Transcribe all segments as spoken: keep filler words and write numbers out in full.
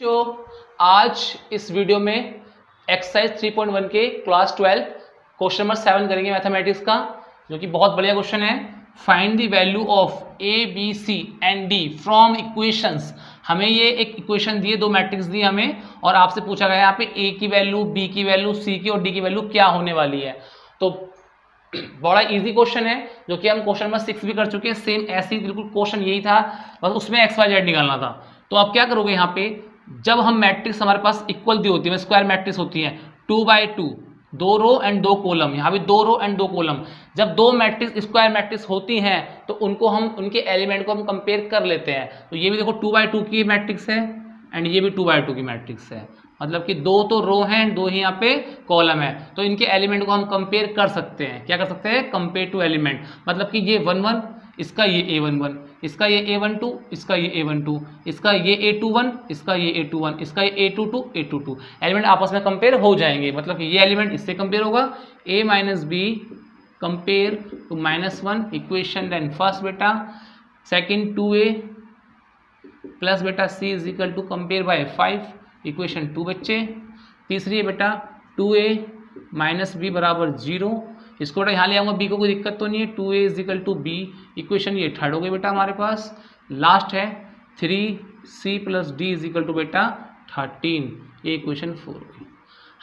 जो आज इस वीडियो में एक्सरसाइज थ्री पॉइंट वन के class twelfth question number seven करेंगे मैथमेटिक्स का, जो कि बहुत बढ़िया क्वेश्चन है। Find the value of A B C and D from equations. हमें ये एक इक्वेशन दिए, दो मैट्रिक्स दिए हमें, और आपसे पूछा गया यहाँ पे ए की वैल्यू, बी की वैल्यू, सी की और डी की वैल्यू क्या होने वाली है। तो बड़ा इजी क्वेश्चन है, जो कि हम क्वेश्चन नंबर सिक्स भी कर चुके हैं। सेम ऐसे ही बिल्कुल क्वेश्चन यही था, बस उसमें एक्स वाई जेड निकालना था। तो आप क्या करोगे यहाँ पे, जब हम मैट्रिक्स हमारे पास इक्वल दी होती है, स्क्वायर मैट्रिक्स होती है, टू बाई टू, दो रो एंड दो कॉलम, यहाँ भी दो रो एंड दो कॉलम। जब दो मैट्रिक्स स्क्वायर मैट्रिक्स होती हैं तो उनको हम, उनके एलिमेंट को हम कंपेयर कर लेते हैं। तो ये भी देखो टू बाई टू की मैट्रिक्स है एंड ये भी टू बाई टू की मैट्रिक्स है, मतलब कि दो तो रो हैं एंड दो ही यहाँ पे कॉलम है। तो इनके एलिमेंट को हम कंपेयर कर सकते हैं। क्या कर सकते हैं? कंपेयर टू एलिमेंट, मतलब कि ये वन वन, इसका ये ए वन वन, इसका ये ए वन टू, इसका ये ए वन टू, इसका ये ए टू वन, इसका ये ए टू वन, इसका ये A two two, A two two. Element आपस में कंपेयर हो जाएंगे, मतलब कि ये एलिमेंट इससे कंपेयर होगा। A minus B compare to minus one equation, then first बेटा सेकेंड टू ए प्लस बेटा C is equal to compare by five equation two बच्चे। तीसरी है बेटा टू ए माइनस बी बराबर जीरो, इसको बेटा यहाँ ले आऊँगा, बी को कोई दिक्कत तो नहीं है। Two A is equal to B equation, ये थर्ड हो गई बेटा हमारे पास। लास्ट है three C plus D is equal to बेटा थर्टीन, ये इक्वेशन फोर हो गई।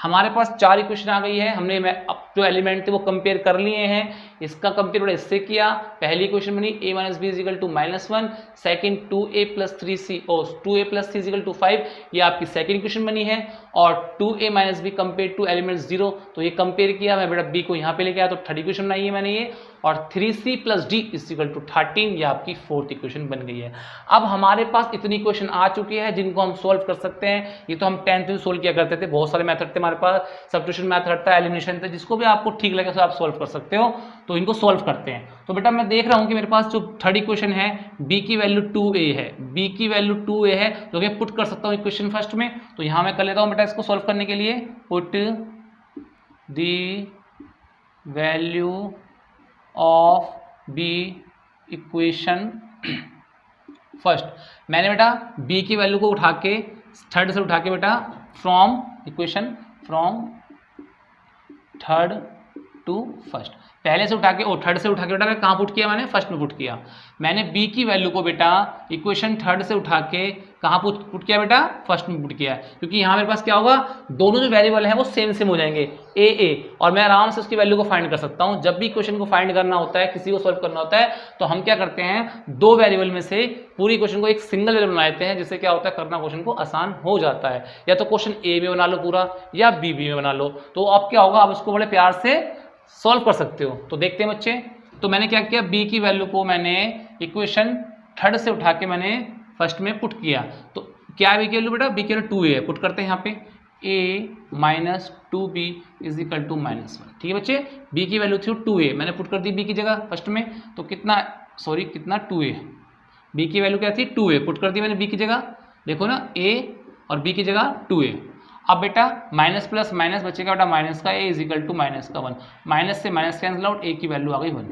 हमारे पास चार इक्वेशन आ गई है। हमने अब जो एलिमेंट थे वो कंपेयर कर लिए हैं। इसका कंपेयर बेटा इससे किया, पहली इक्वेशन बनी A minus B is equal to minus one, second two A plus three C और two A plus three is equal to five, ये आपकी सेकेंड इक्वेशन बनी है। और two A minus B compare to element zero, तो ये compare किया, मैं बेटा बी को यहाँ पे लेके आया तो थर्ड इक्वेशन बनाई है मैंने ये। और three C plus D is equal to thirteen, ये आपकी फोर्थ इक्वेशन बन गई है। अब हमारे पास इतनी इक्वेशन आ चुकी है जिनको हम सोल्व कर सकते हैं। ये तो हम टेंथ में सोल्व किया करते थे, बहुत सारे मैथड थे हमारे पास, सब्ट्रैक्शन मैथड था, एलिमिनेशन था, जिसको भी आपको ठीक लगे तो आप सोल्व कर सकते हो। तो इनको सोल्व करते हैं। तो बेटा मैं देख रहा हूँ कि मेरे पास जो थर्ड इक्वेशन है, b की वैल्यू टू ए है, b की वैल्यू टू ए है, जो कि पुट कर सकता हूँ इक्वेशन फर्स्ट में। तो यहाँ मैं कर लेता हूँ बेटा इसको सोल्व करने के लिए, put the value of b equation first. मैंने बेटा b की वैल्यू को उठा के, थर्ड से उठा के बेटा from equation, from third to first, पहले से उठा के, ओ थर्ड से उठा के बेटा मैं कहाँ पुट किया, मैंने फर्स्ट में पुट किया। मैंने b की वैल्यू को बेटा इक्वेशन थर्ड से उठा के कहाँ पुट पुट किया बेटा, फर्स्ट में पुट किया, क्योंकि यहाँ मेरे पास क्या होगा, दोनों जो वेरिएबल हैं वो सेम सेम हो जाएंगे a a, और मैं आराम से उसकी वैल्यू को फाइंड कर सकता हूँ। जब भी क्वेश्चन को फाइंड करना होता है, किसी को सॉल्व करना होता है, तो हम क्या करते हैं, दो वेरिएबल में से पूरी क्वेश्चन को एक सिंगल वेरिएबल बना लेते हैं, जिससे क्या होता है, करना क्वेश्चन को आसान हो जाता है। या तो क्वेश्चन ए में बना लो पूरा, या बी बी में बना लो, तो अब क्या होगा, आप उसको बड़े प्यार से सॉल्व कर सकते हो। तो देखते हैं बच्चे, तो मैंने क्या किया, b की वैल्यू को मैंने इक्वेशन थर्ड से उठा के मैंने फर्स्ट में पुट किया। तो क्या है b की वैल्यू बेटा, b की वैल्यू टू ए है, पुट करते हैं यहाँ पे a minus two B is equal to minus one. ठीक है बच्चे, b की वैल्यू थी टू ए, मैंने पुट कर दी b की जगह फर्स्ट में, तो कितना, सॉरी कितना टू ए, b की वैल्यू क्या थी टू ए, पुट कर दी मैंने b की जगह, देखो ना a और b की जगह टू ए। अब बेटा माइनस प्लस माइनस बचेगा बेटा, माइनस का A is equal to minus का वन, माइनस से माइनस कैंसिल आउट, ए की वैल्यू आ गई वन।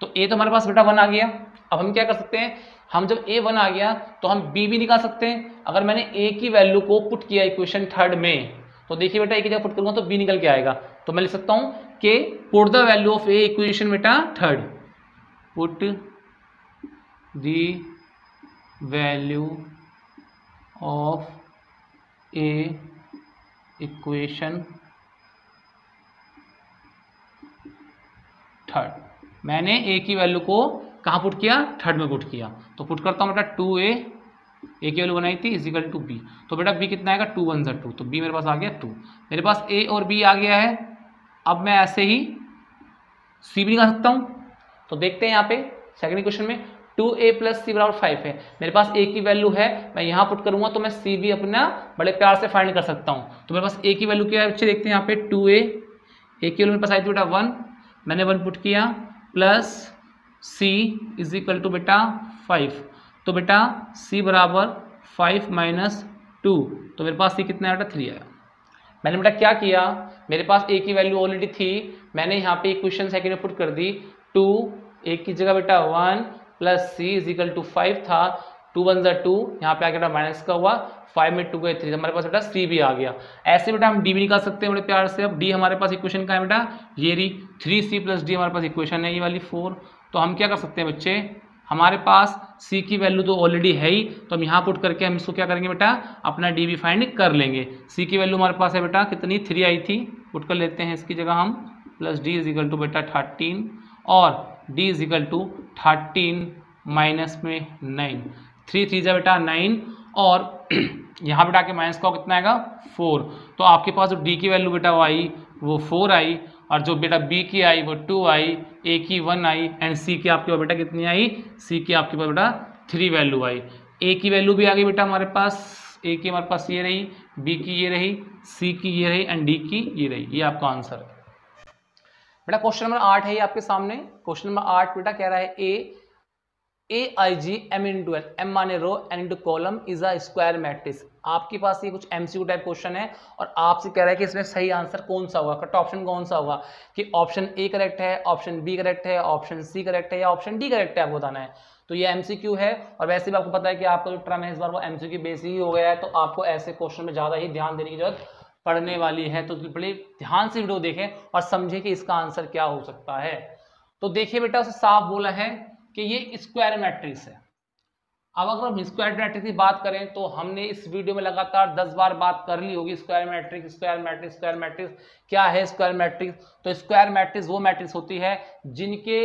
तो ए तो हमारे पास बेटा वन आ गया। अब हम क्या कर सकते हैं, हम जब ए वन आ गया तो हम बी भी निकाल सकते हैं। अगर मैंने ए की वैल्यू को पुट किया इक्वेशन थर्ड में, तो देखिए बेटा ए की जगह पुट करूँगा तो बी निकल के आएगा। तो मैं लिख सकता हूँ कि put the value of A equation बेटा third, put the value of A equation third. मैंने ए की वैल्यू को कहाँ पुट किया, थर्ड में पुट किया, तो पुट करता हूँ बेटा टू ए, ए की वैल्यू बनाई थी इजिकल टू बी, तो बेटा बी कितना आएगा, टू वन ज़ा टू, तो बी मेरे पास आ गया टू। मेरे पास ए और बी आ गया है। अब मैं ऐसे ही सी भी निकाल सकता हूँ। तो देखते हैं यहाँ पे सेकंड इक्वेशन में टू ए प्लस सी बराबर फाइव है, मेरे पास ए की वैल्यू है, मैं यहाँ पुट करूँगा तो मैं सी भी अपना बड़े प्यार से फाइंड कर सकता हूँ। तो मेरे पास ए की वैल्यू क्या है बच्चे, देखते हैं यहाँ पे टू ए, ए की वैल्यू मेरे पास आई थी बेटा वन, मैंने वन पुट किया, plus C is equal to बेटा फाइव, तो बेटा सी बराबर फाइव माइनस टू, तो मेरे पास सी कितना है बेटा थ्री आया। मैंने बेटा क्या किया, मेरे पास ए की वैल्यू ऑलरेडी थी, मैंने यहाँ पे इक्वेशन सेकेंड में पुट कर दी, टू ए की जगह बेटा one plus C is equal to five था, टू वन ज़ा टू, यहाँ पे आके बेटा माइनस का हुआ, फाइव में टू गए थ्री, हमारे पास बेटा सी भी आ गया। ऐसे बेटा हम डी भी निकाल सकते हैं बड़े प्यार से। अब डी हमारे पास इक्वेशन का है बेटा ये रही थ्री सी प्लस डी, हमारे पास इक्वेशन है ये वाली फोर। तो हम क्या कर सकते हैं बच्चे, हमारे पास c की वैल्यू तो ऑलरेडी है ही, तो हम यहाँ पुट करके हम इसको क्या करेंगे बेटा अपना डी भी फाइंड कर लेंगे। c की वैल्यू हमारे पास है बेटा कितनी, थ्री आई थी, पुट कर लेते हैं इसकी जगह हम, plus d is equal to बेटा थर्टीन और d is equal to thirteen minus में नाइन, थ्री थ्री जा बेटा नाइन और यहाँ बेटा आके माइनस का कितना आएगा फोर। तो आपके पास जो d की वैल्यू बेटा वो आई वो फोर आई, और जो बेटा B की आई वो टू आई, A की वन आई एंड C की आपके पास बेटा कितनी आई, C की आपके पास बेटा थ्री वैल्यू आई। A की वैल्यू भी आ गई बेटा हमारे पास, A की हमारे पास ये रही, B की ये रही, C की ये रही एंड D की ये रही। ये आपका आंसर बेटा क्वेश्चन नंबर आठ है ये आपके सामने। क्वेश्चन नंबर आठ बेटा कह रहा है A a I G M into L, M माने row N into column is a square matrix. आपके पास ये कुछ एमसीक्यू टाइप क्वेश्चन है और आपसे कह रहा है कि इसमें सही आंसर कौन सा होगा, कट ऑप्शन कौन सा होगा, कि ऑप्शन ए करेक्ट है, ऑप्शन बी करेक्ट है, ऑप्शन सी करेक्ट है या ऑप्शन डी करेक्ट है, आपको बताना है। तो ये एमसीक्यू है और वैसे भी आपको पता है कि आपका जो टर्म है इस बार वो एमसीक्यू बेस ही हो गया है, तो आपको ऐसे क्वेश्चन में ज़्यादा ही ध्यान देने की जरूरत पड़ने वाली है। तो बड़े ध्यान से वीडियो देखें और समझें कि इसका आंसर क्या हो सकता है। तो देखिए बेटा उसे साफ बोला है कि ये स्क्वायर मैट्रिक्स है। अब अगर हम स्क्वायर मैट्रिक्स की बात करें तो हमने इस वीडियो में लगातार दस बार बात कर ली होगी, square matrix square matrix square matrix क्या है, स्क्वायर मैट्रिक्स। तो स्क्वायर मैट्रिक्स वो मैट्रिक्स होती है जिनके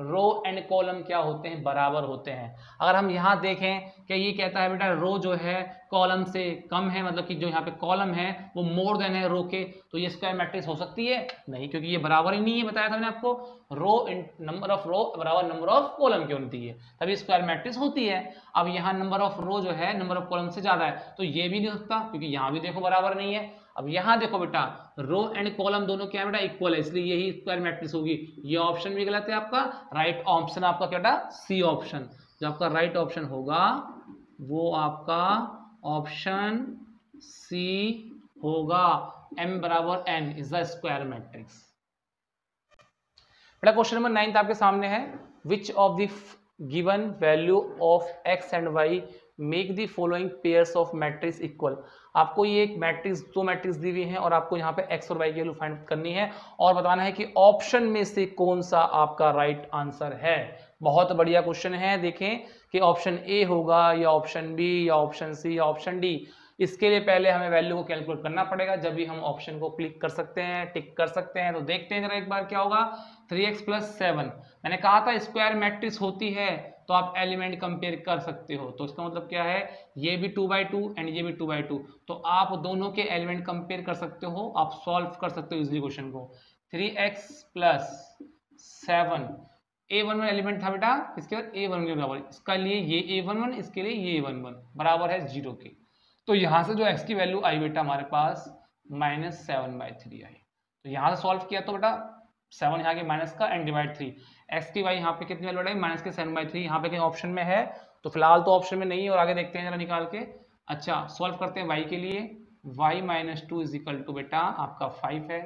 रो एंड कॉलम क्या होते हैं, बराबर होते हैं। अगर हम यहाँ देखें कि ये कहता है बेटा रो जो है कॉलम से कम है, मतलब कि जो यहाँ पे कॉलम है वो मोर देन है रो के, तो ये स्क्वायर मैट्रिक्स हो सकती है नहीं, क्योंकि ये बराबर ही नहीं है। बताया था मैंने आपको रो नंबर ऑफ रो बराबर नंबर ऑफ कॉलम की होती है, तभी स्क्वायर मैट्रिक्स होती है। अब यहाँ नंबर ऑफ रो जो है नंबर ऑफ कॉलम से ज़्यादा है, तो ये भी नहीं हो सकता क्योंकि यहाँ भी देखो बराबर नहीं है। अब यहाँ देखो बेटा रो एंड कॉलम दोनों क्या है बेटा इक्वल है, इसलिए यही स्क्वायर मैट्रिक्स होगी। ये ऑप्शन भी गलत है आपका, राइट ऑप्शन आपका क्या बेटा सी ऑप्शन, जो आपका राइट ऑप्शन होगा वो आपका ऑप्शन सी होगा। एम बराबर n is the square matrix. बेटा क्वेश्चन नंबर नाइन्थ आपके सामने है, which of the given value of x and y make the following pairs of matrix equal. आपको ये एक मैट्रिक्स दो मैट्रिक्स दी हुई है और आपको यहाँ पे एक्स और वाई की वैल्यू फाइंड करनी है और बताना है कि ऑप्शन में से कौन सा आपका राइट आंसर है। बहुत बढ़िया क्वेश्चन है, देखें कि ऑप्शन ए होगा या ऑप्शन बी या ऑप्शन सी या ऑप्शन डी। इसके लिए पहले हमें वैल्यू को कैलकुलेट करना पड़ेगा, जब भी हम ऑप्शन को क्लिक कर सकते हैं, टिक कर सकते हैं। तो देखते हैं जरा एक बार क्या होगा। थ्री एक्स प्लस सेवन, मैंने कहा था स्क्वायर मैट्रिक्स होती है तो आप एलिमेंट कंपेयर कर सकते हो, तो इसका मतलब क्या है ये भी टू बाई टू एंड ये भी टू बाई टू, तो आप दोनों के एलिमेंट कंपेयर कर सकते हो, आप सॉल्व कर सकते हो इजली क्वेश्चन को। Three x plus seven, a one one element था बेटा, इसके बाद ए वन वन के बराबर, इसका लिए ये ए वन वन, इसके लिए ये ए वन वन बराबर है जीरो के। तो यहाँ से जो एक्स की वैल्यू आई बेटा हमारे पास माइनस सेवन बाई थ्री आई, तो यहाँ से सॉल्व किया तो बेटा सेवन यहाँ के माइनस का एंड डिवाइड थ्री, एक्स की वाई यहाँ पे कितनी वैल्यू बढ़ाई माइनस के सेवन बाई थ्री। यहाँ पे कहीं ऑप्शन में है तो फिलहाल तो ऑप्शन में नहीं है, और आगे देखते हैं जरा निकाल के। अच्छा सॉल्व करते हैं वाई के लिए, y minus two is equal to बेटा आपका फाइव है,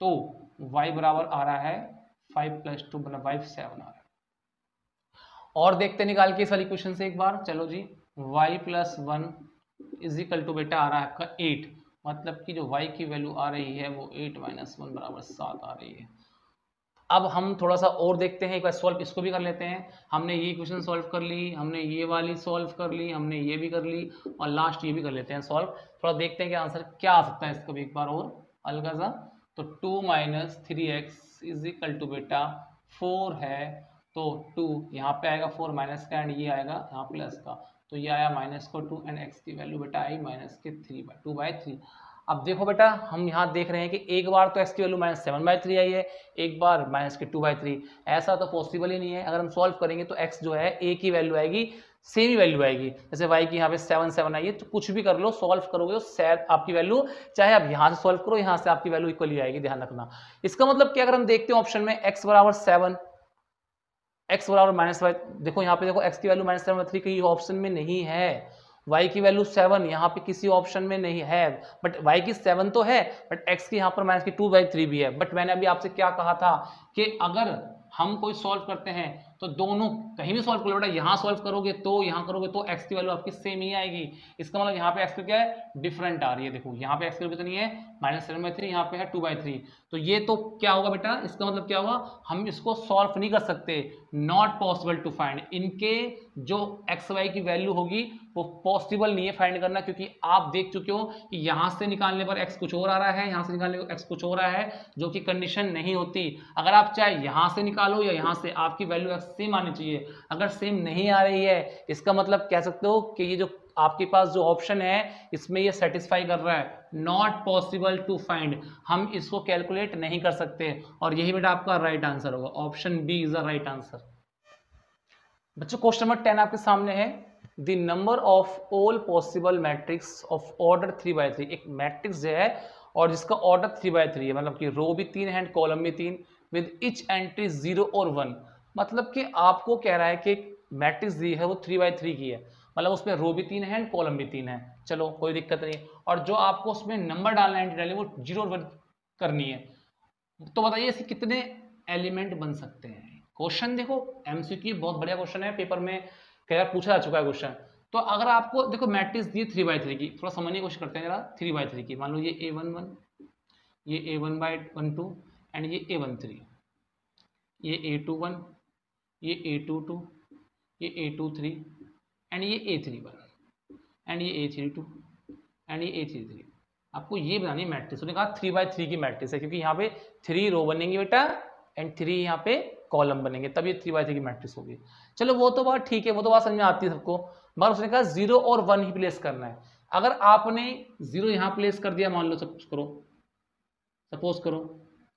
तो वाई बराबर आ रहा है फाइव प्लस टू बना वाइव सेवन आ रहा है। और देखते निकाल के इस वाली क्वेश्चन से एक बार, चलो जी y plus one is equal to बेटा आ रहा है आपका एट, मतलब कि जो y की वैल्यू आ रही है वो एट माइनस वन बराबर सात आ रही है। अब हम थोड़ा सा और देखते हैं, एक बार सॉल्व इसको भी कर लेते हैं। हमने ये क्वेश्चन सॉल्व कर ली, हमने ये वाली सॉल्व कर ली, हमने ये भी कर ली और लास्ट ये भी कर लेते हैं सॉल्व। थोड़ा देखते हैं कि आंसर क्या आ सकता है, इसको भी एक बार और हल्का सा। तो two minus three x is equal to बेटा फोर है, तो टू यहाँ पे आएगा फोर माइनस का एंड ये आएगा यहाँ प्लस का, तो ये आया माइनस को टू एंड एक्स की वैल्यू बेटा आई माइनस के three by two by three. अब देखो बेटा हम यहाँ देख रहे हैं कि एक बार तो एक्स की value minus seven by three आई है, एक बार माइनस के टू बाई थ्री, ऐसा तो पॉसिबल ही नहीं है। अगर हम सॉल्व करेंगे तो एक्स जो है ए की वैल्यू आएगी, सेम ही वैल्यू आएगी, जैसे वाई की यहाँ पे सेवन सेवन आई है। तो कुछ भी कर लो सॉल्व करोगे तो आपकी वैल्यू, चाहे आप यहाँ से सॉल्व करो यहाँ से आपकी वैल्यू इक्वली आएगी, ध्यान रखना। इसका मतलब क्या, अगर हम देखते हैं ऑप्शन में एक्स बराबर सेवन, एक्स बराबर माइनस वाई, देखो यहाँ पे देखो एक्स की वैल्यू माइनस सेवन थ्री कहीं ऑप्शन में नहीं है, वाई की वैल्यू सेवन यहाँ पे किसी ऑप्शन में नहीं है, बट वाई की सेवन तो है, बट एक्स की यहाँ पर माइनस की टू बाई थ्री भी है। बट मैंने अभी आपसे क्या कहा था कि अगर हम कोई सॉल्व करते हैं तो दोनों कहीं भी सॉल्व करो बेटा, यहाँ सॉल्व करोगे तो यहाँ करोगे तो एक्स की वैल्यू आपकी सेम ही आएगी। इसका मतलब यहाँ पे एक्स क्या है, डिफरेंट आ रही है। देखो यहाँ पे एक्स की वैल्यू कितनी है, माइनस सेवन बाई थ्री, यहाँ पे है टू बाई थ्री। तो ये तो क्या होगा बेटा, इसका मतलब क्या होगा, हम इसको सॉल्व नहीं कर सकते, नॉट पॉसिबल टू फाइंड। इनके जो एक्स वाई की वैल्यू होगी वो पॉसिबल नहीं है फाइंड करना, क्योंकि आप देख चुके हो कि यहाँ से निकालने पर एक्स कुछ और आ रहा है, यहाँ से निकालने पर एक्स कुछ और आ रहा है, जो कि कंडीशन नहीं होती। अगर आप चाहे यहाँ से निकालो या यहाँ से, आपकी वैल्यू एक्स सेम आनी चाहिए। अगर सेम नहीं आ रही है, इसका मतलब कह सकते हो कि ये जो आपके पास जो ऑप्शन है इसमें ये सेटिस्फाई कर रहा है, नॉट पॉसिबल टू फाइंड, हम इसको कैलकुलेट नहीं कर सकते। और यही बेटा आपका राइट आंसर होगा, option B is the right answer. बच्चों क्वेश्चन नंबर टेन आपके सामने है, the number of all possible matrix of order three by three. एक मैट्रिक्स जो है और जिसका ऑर्डर थ्री बाई थ्री है, मतलब कि रो भी तीन है कॉलम भी तीन, विद इच एंट्री जीरो और वन। मतलब कि आपको कह रहा है कि मैट्रिक्स दी है वो थ्री बाई थ्री की है, मतलब उसमें रो भी तीन है एंड कॉलम भी तीन है, चलो कोई दिक्कत नहीं। और जो आपको उसमें नंबर डालना है, एंट्री डालनी है, वो जीरो वन करनी है। तो बताइए इसके कितने एलिमेंट बन सकते हैं। क्वेश्चन देखो एमसीक्यू बहुत बढ़िया क्वेश्चन है, पेपर में कई बार पूछा जा चुका है क्वेश्चन। तो अगर आपको देखो मैट्रिक्स दी थ्री बाई थ्री की, थोड़ा समझने की कोशिश करते हैं जरा। थ्री बाई थ्री की मान लो ये ए वन वन, ये a one by one two and ये ए वन थ्री, ये ए टू वन, ये ए टू टू, ये ए टू थ्री एंड ये ए थ्री वन एंड ये ए थ्री टू एंड ये ए थ्री थ्री। आपको ये बनानी है मैट्रिक्स। उन्होंने कहा थ्री बाई थ्री की मैट्रिक्स है, क्योंकि यहाँ पे थ्री रो बनेंगे बेटा एंड थ्री यहाँ पे कॉलम बनेंगे, तब ये थ्री बाई थ्री की मैट्रिक्स होगी। चलो वो तो बात ठीक है, वो तो बात समझ में आती है सबको, मगर उसने कहा जीरो और वन ही प्लेस करना है। अगर आपने जीरो यहाँ प्लेस कर दिया, मान लो सपोज करो सपोज करो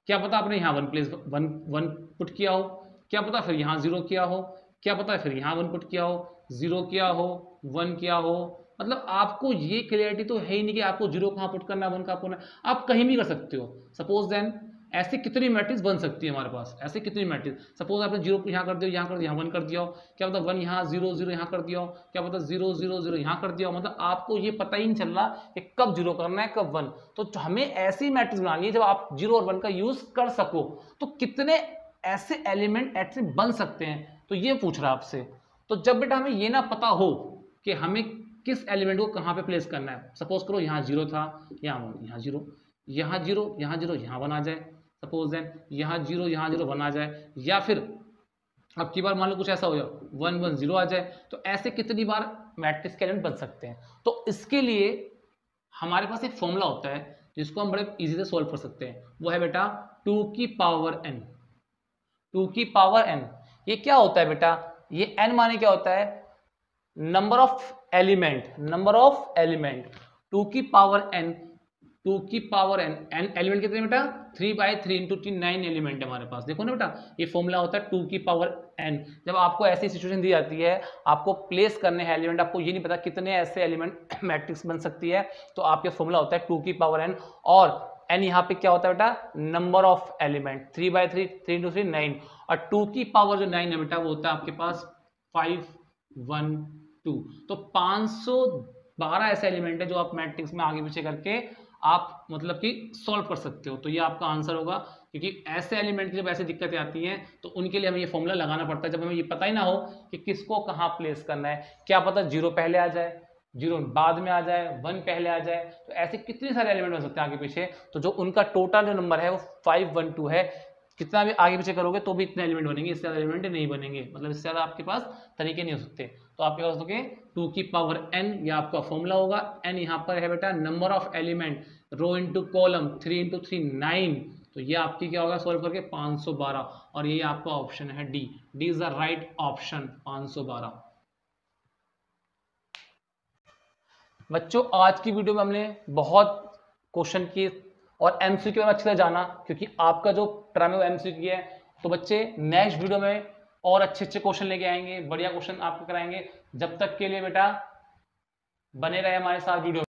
क्या पता आपने यहाँ one place one one put किया हो, क्या पता फिर यहाँ जीरो किया हो, क्या पता फिर यहाँ वन पुट किया हो, जीरो क्या हो, वन क्या हो, मतलब आपको ये क्लियरिटी तो है ही नहीं कि आपको जीरो कहाँ पुट करना है, वन कहाँ पुट करना है। आप कहीं भी कर सकते हो। सपोज देन ऐसे कितनी मैट्रिक्स बन सकती है हमारे पास, ऐसे कितनी मैट्रिक्स। सपोज आपने जीरो यहाँ कर दिया, यहाँ कर दिया, यहाँ वन कर दिया, क्या पता वन यहाँ, जीरो जीरो यहाँ कर दिया, क्या पता जीरो जीरो जीरो यहाँ कर दिया, मतलब आपको ये पता ही नहीं चल रहा कि कब जीरो करना है कब वन। तो हमें ऐसी मैट्रिक्स बनानी है जब आप जीरो और वन का यूज़ कर सको। तो कितने ऐसे एलिमेंट ऐसे बन सकते हैं, तो ये पूछ रहा आपसे। तो जब बेटा हमें ये ना पता हो कि हमें किस एलिमेंट को कहाँ पे प्लेस करना है, सपोज करो यहाँ जीरो था, यहाँ वन, यहाँ जीरो, यहाँ जीरो, यहाँ जीरो, यहाँ वन आ जाए, सपोज देन यहाँ जीरो, यहाँ जीरो, वन आ जाए, या फिर अब की बार मान लो कुछ ऐसा हो जाए वन वन जीरो आ जाए, तो ऐसे कितनी बार मैट्रिक्स के एलिमेंट बन सकते हैं। तो इसके लिए हमारे पास एक फॉर्मूला होता है जिसको हम बड़े ईजी से सॉल्व कर सकते हैं, वो है बेटा टू की पावर एन। टू की पावर एन ये क्या होता है बेटा, ये n माने क्या होता है, number of element, number of element. Two की पावर n, टू की पावर n, n एलिमेंट कितने बेटा, three by three into three, nine element हमारे पास। देखो ना बेटा ये फॉर्मूला होता है टू की पावर n। जब आपको ऐसी सिचुएशन दी जाती है, आपको प्लेस करने हैं एलिमेंट, आपको ये नहीं पता कितने ऐसे एलिमेंट मैट्रिक्स बन सकती है, तो आपके फॉर्मूला होता है टू की पावर n। और n यहाँ पे क्या होता है बेटा, number of element, three by three, three into three, nine. और टू की पावर जो नाइन है बेटा वो होता है आपके पास फाइव वन टू। तो पाँच सौ बारह ऐसे एलिमेंट है जो आप मैट्रिक्स में आगे पीछे करके आप मतलब कि सॉल्व कर सकते हो। तो ये आपका आंसर होगा, क्योंकि ऐसे एलिमेंट की जब ऐसी दिक्कतें आती हैं तो उनके लिए हमें ये फॉर्मूला लगाना पड़ता है, जब हमें ये पता ही ना हो कि किसको कहाँ प्लेस करना है। क्या पता जीरो पहले आ जाए, जीरो बाद में आ जाए, वन पहले आ जाए, तो ऐसे कितने सारे एलिमेंट हो सकते हैं आगे पीछे। तो जो उनका टोटल जो नंबर है वो फाइव वन टू है, कितना भी आगे पीछे करोगे तो भी इतने एलिमेंट बनेंगे, इससे ज़्यादा एलिमेंट नहीं बनेंगे, मतलब इससे ज़्यादा आपके पास तरीके नहीं हो सकते। तो आपके पास हो गए टू की पावर एन, ये आपका फॉर्मूला होगा। एन यहाँ पर है बेटा number of element, row into column, three into three nine. तो ये आपकी क्या होगा सॉल्व करके, पाँच सौ बारह। और ये आपका ऑप्शन है D, D is the right option, पाँच सौ बारह। बच्चों आज की वीडियो में हमने बहुत क्वेश्चन किए और एमसीक्यू में अच्छे से जाना, क्योंकि आपका जो टर्म है वो एमसीक्यू है। तो बच्चे नेक्स्ट वीडियो में और अच्छे अच्छे क्वेश्चन लेके आएंगे, बढ़िया क्वेश्चन आपको कराएंगे। जब तक के लिए बेटा बने रहे हमारे साथ वीडियो।